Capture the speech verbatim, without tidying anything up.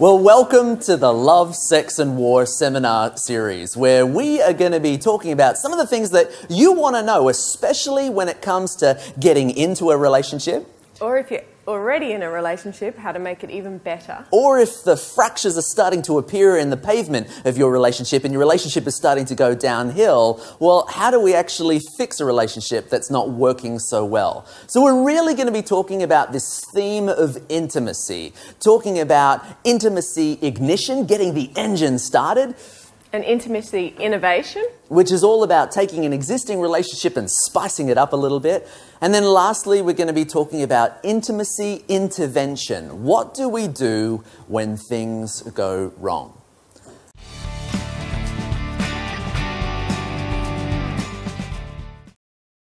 Well, welcome to the Love, Sex and War seminar series, where we are going to be talking about some of the things that you want to know, especially when it comes to getting into a relationship. Or if you're already in a relationship, how to make it even better. Or if the fractures are starting to appear in the pavement of your relationship and your relationship is starting to go downhill, well, how do we actually fix a relationship that's not working so well? So we're really going to be talking about this theme of intimacy, talking about intimacy ignition, getting the engine started. And intimacy innovation. Which is all about taking an existing relationship and spicing it up a little bit. And then lastly, we're going to be talking about intimacy intervention. What do we do when things go wrong?